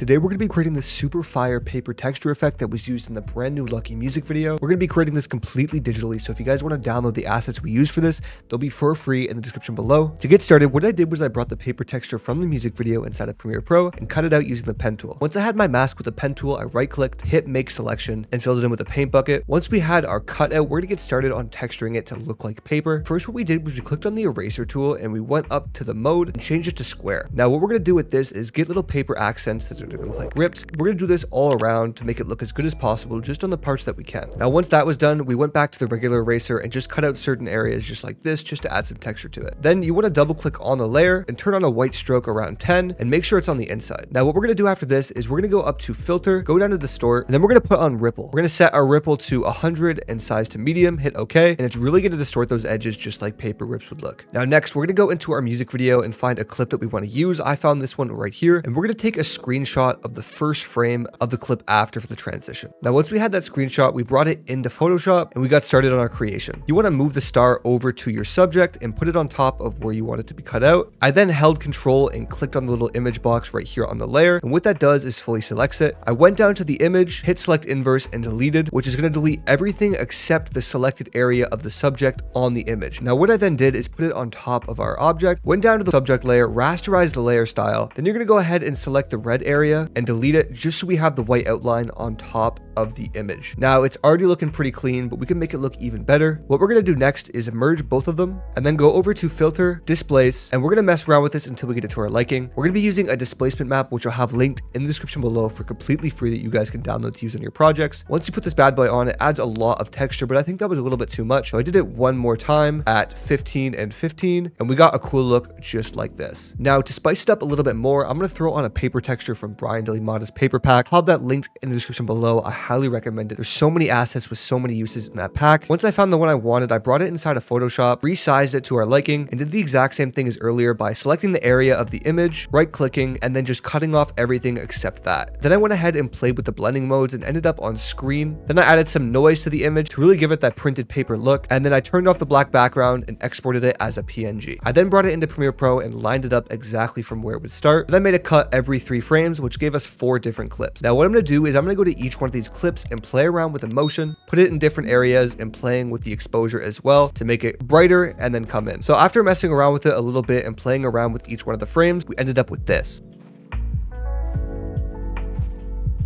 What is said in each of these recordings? Today we're going to be creating this super fire paper texture effect that was used in the brand new Lucky Music video. We're going to be creating this completely digitally, so if you guys want to download the assets we use for this, they'll be for free in the description below. To get started, what I did was I brought the paper texture from the music video inside of Premiere Pro and cut it out using the pen tool. Once I had my mask with the pen tool, I right-clicked, hit make selection, and filled it in with a paint bucket. Once we had our cutout, we're going to get started on texturing it to look like paper. First, what we did was we clicked on the eraser tool and we went up to the mode and changed it to square. Now, what we're going to do with this is get little paper accents that are going to look like rips. We're going to do this all around to make it look as good as possible, just on the parts that we can. Now, once that was done, we went back to the regular eraser and just cut out certain areas just like this, just to add some texture to it. Then you want to double click on the layer and turn on a white stroke around 10 and make sure it's on the inside. Now, what we're going to do after this is we're going to go up to filter, go down to distort, and then we're going to put on ripple. We're going to set our ripple to 100 and size to medium, hit okay, and it's really going to distort those edges just like paper rips would look. Now, next, we're going to go into our music video and find a clip that we want to use. I found this one right here, and we're going to take a screenshot of the first frame of the clip after for the transition. Now, once we had that screenshot, we brought it into Photoshop and we got started on our creation. You want to move the star over to your subject and put it on top of where you want it to be cut out. I then held control and clicked on the little image box right here on the layer, and what that does is fully selects it. I went down to the image, hit select inverse and deleted, which is going to delete everything except the selected area of the subject on the image. Now, what I then did is put it on top of our object, went down to the subject layer, rasterized the layer style, then you're going to go ahead and select the red area and delete it just so we have the white outline on top of the image. Now, it's already looking pretty clean, but we can make it look even better. What we're going to do next is merge both of them and then go over to filter, displace, and we're going to mess around with this until we get it to our liking. We're going to be using a displacement map, which I'll have linked in the description below for completely free that you guys can download to use on your projects. Once you put this bad boy on, it adds a lot of texture, but I think that was a little bit too much. So I did it one more time at 15 and 15, and we got a cool look just like this. Now, to spice it up a little bit more, I'm going to throw on a paper texture from Bryan Delimata's paper pack. I'll have that linked in the description below. I highly recommend it. There's so many assets with so many uses in that pack. Once I found the one I wanted, I brought it inside of Photoshop, resized it to our liking, and did the exact same thing as earlier by selecting the area of the image, right-clicking, and then just cutting off everything except that. Then I went ahead and played with the blending modes and ended up on screen. Then I added some noise to the image to really give it that printed paper look, and then I turned off the black background and exported it as a PNG. I then brought it into Premiere Pro and lined it up exactly from where it would start. Then I made a cut every 3 frames, which gave us 4 different clips. Now, what I'm going to do is I'm going to go to each one of these clips and play around with the motion, put it in different areas, and playing with the exposure as well to make it brighter and then come in. So after messing around with it a little bit and playing around with each one of the frames, we ended up with this.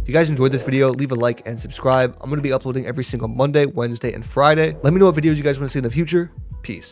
If you guys enjoyed this video, leave a like and subscribe. I'm going to be uploading every single Monday, Wednesday, and Friday. Let me know what videos you guys want to see in the future. Peace.